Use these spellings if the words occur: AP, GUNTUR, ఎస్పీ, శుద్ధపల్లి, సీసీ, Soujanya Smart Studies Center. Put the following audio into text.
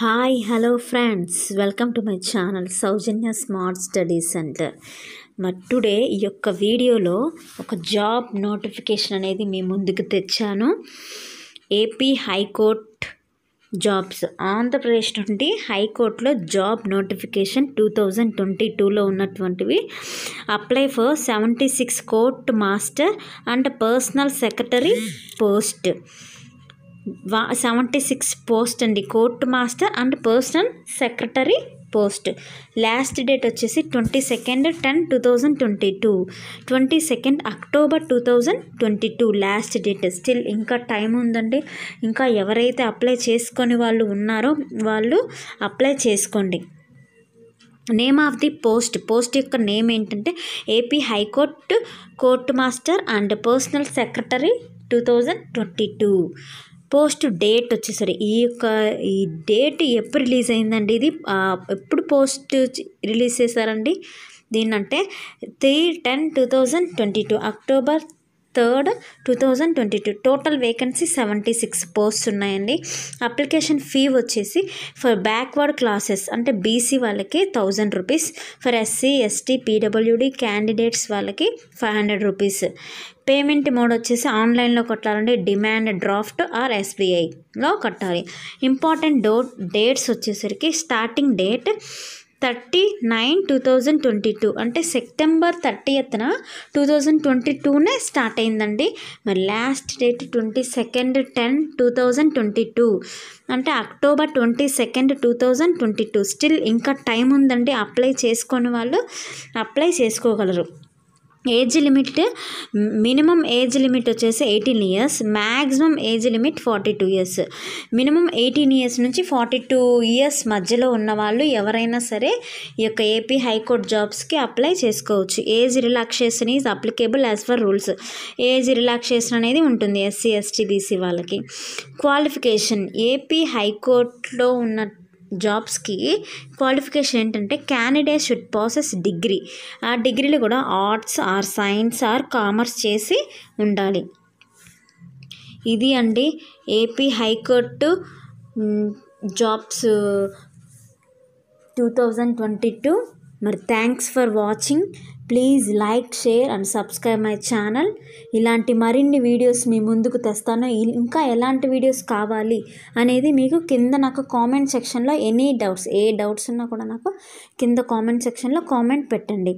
Hi, hello friends, welcome to my channel Soujanya Smart Studies Center. మరి today ఈ యొక్క వీడియోలో ఒక జాబ్ నోటిఫికేషన్ అనేది మీ ముందుకు తెచ్చాను. ఏపీ హైకోర్ట్ జాబ్స్, ఆంధ్రప్రదేశ్ నుండి హైకోర్టులో జాబ్ నోటిఫికేషన్ 2022లో ఉన్నటువంటివి. Apply for 76 court master and personal secretary post. 76 post అండి, court master and personal secretary post. Last date వచ్చేసి 22nd 10 2022, 22nd October 2022 last date. Still ఇంకా టైం ఉందండి. ఇంకా ఎవరైతే అప్లై చేసుకొని వాళ్ళు ఉన్నారో వాళ్ళు అప్లై చేసుకోండి. Name of the post, post యొక్క నేమ్ ఏంటంటే AP high court court master and personal secretary 2022. Post date వచ్చేసరి ఈ డేట్ ఎప్పుడు రిలీజ్ అయిందండి, ఇది ఎప్పుడు పోస్ట్ రిలీజ్ చేశారండి దీన్నంటే 3/10/2022, October 3rd 2022. Total vacancy 76 posts ఉన్నాయండి. అప్లికేషన్ ఫీ వచ్చేసి ఫర్ బ్యాక్వర్డ్ క్లాసెస్ అంటే బీసీ వాళ్ళకి 1000 rupees, for SC ST PWD candidates వాళ్ళకి 500 రూపీస్. పేమెంట్ మోడ్ వచ్చేసి ఆన్లైన్లో కట్టాలండి, డిమాండ్ డ్రాఫ్ట్ ఆర్ ఎస్బీఐలో కట్టాలి. ఇంపార్టెంట్ డేట్స్ వచ్చేసరికి స్టార్టింగ్ డేట్ 30/9/2022 అంటే సెప్టెంబర్ 30th 2022నే స్టార్ట్ అయిందండి. మరి లాస్ట్ డేట్ 22nd 10 2022 అంటే October 22nd 2022. స్టిల్ ఇంకా టైం ఉందండి, అప్లై చేసుకొని వాళ్ళు అప్లై చేసుకోగలరు. Age limit, minimum age limit వచ్చేసి 18 years, maximum age limit 42 years. Minimum 18 years నుంచి 42 years మధ్యలో ఉన్నవాళ్ళు ఎవరైనా సరే ఈ యొక్క ఏపీ హైకోర్టు జాబ్స్కి అప్లై చేసుకోవచ్చు. Age relaxation is applicable as per rules. Age relaxation అనేది ఉంటుంది ఎస్సీ ఎస్టీ బీసీ వాళ్ళకి. క్వాలిఫికేషన్, ఏపీ హైకోర్టులో ఉన్న జాబ్స్కి క్వాలిఫికేషన్ ఏంటంటే క్యాండిడేట్ షుడ్ పాసెస్ డిగ్రీ. ఆ డిగ్రీలు కూడా arts or science or commerce చేసి ఉండాలి. ఇది అండి ఏపీ హైకోర్టు జాబ్స్ 2022. మరి thanks for watching. Please like, share and subscribe my channel. ఇలాంటి మరిన్ని వీడియోస్ మీ ముందుకు తెస్తాను. ఇంకా ఎలాంటి వీడియోస్ కావాలి అనేది మీకు కింద నాకు కామెంట్ సెక్షన్లో ఎనీ డౌట్స్, ఏ డౌట్స్ ఉన్నా కూడా నాకు కింద కామెంట్ సెక్షన్లో కామెంట్ పెట్టండి.